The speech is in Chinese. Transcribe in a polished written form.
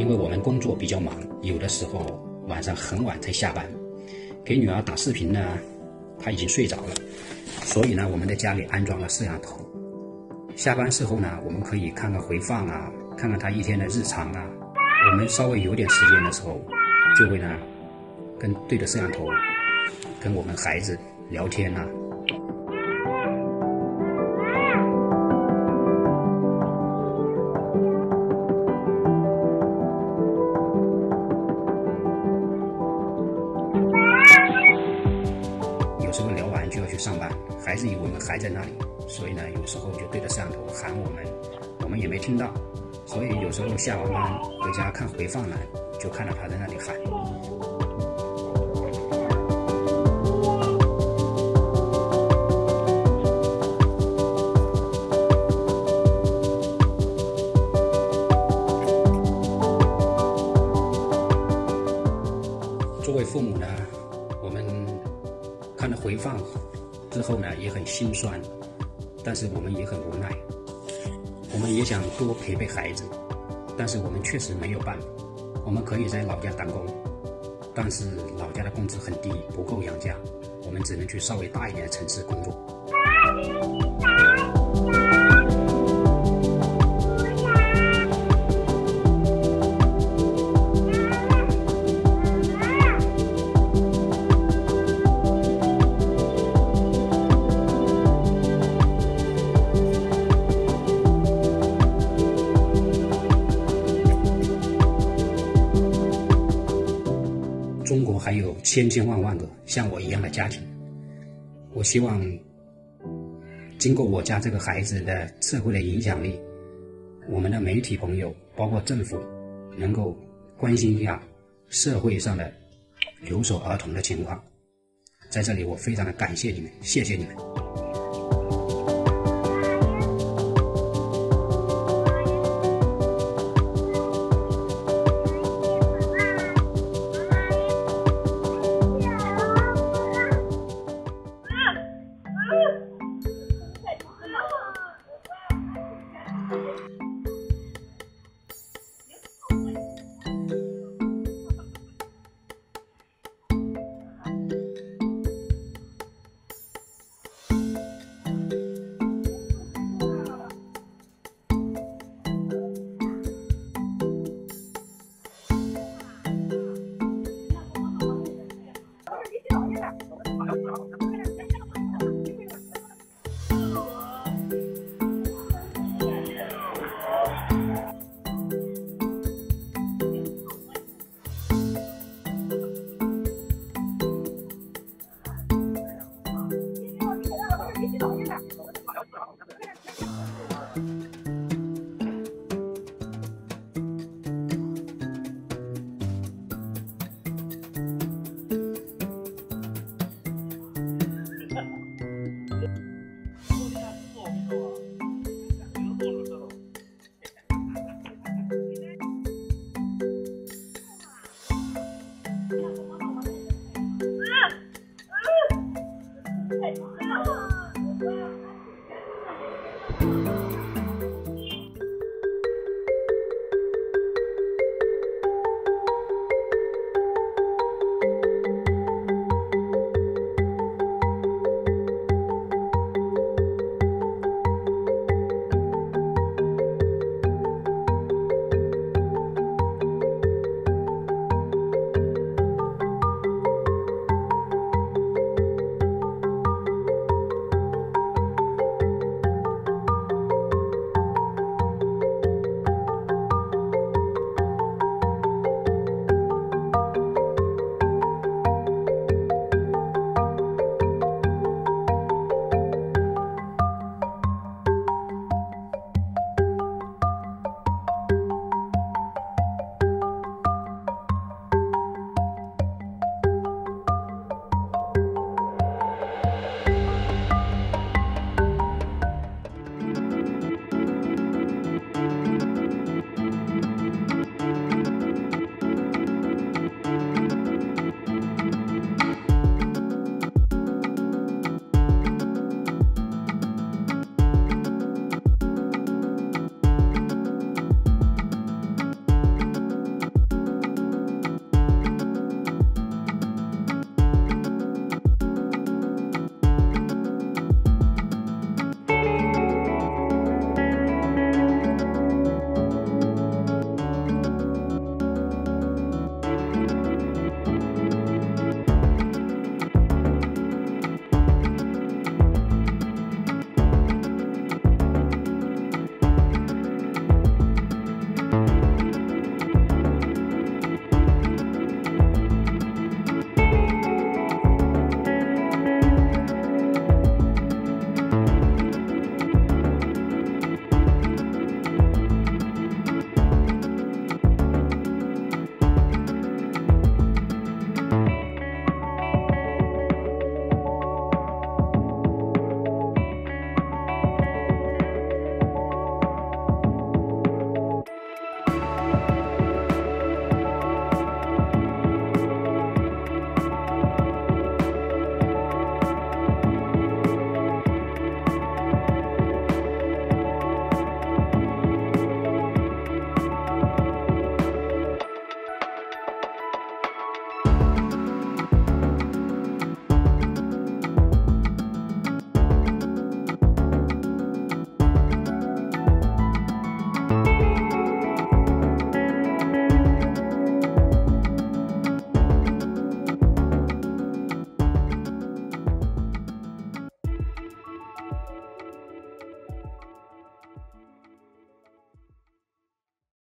因为我们工作比较忙，有的时候晚上很晚才下班。给女儿打视频呢，她已经睡着了，所以呢，我们在家里安装了摄像头。下班之后呢，我们可以看看回放啊，看看她一天的日常啊。我们稍微有点时间的时候，就会呢，对着摄像头，跟我们孩子聊天啊。有时候聊完就要去上班，孩子以为我们还在那里，所以呢，有时候就对着摄像头喊我们，我们也没听到，所以有时候下完班回家看回放呢，就看到他在那里喊。作为父母呢，我们看了回放之后呢，也很心酸，但是我们也很无奈。我们也想多陪陪孩子，但是我们确实没有办法。我们可以在老家打工，但是老家的工资很低，不够养家，我们只能去稍微大一点的城市工作。中国还有千千万万个像我一样的家庭，我希望经过我家这个孩子的社会的影响力，我们的媒体朋友包括政府能够关心一下社会上的留守儿童的情况。在这里我非常的感谢你们，谢谢你们。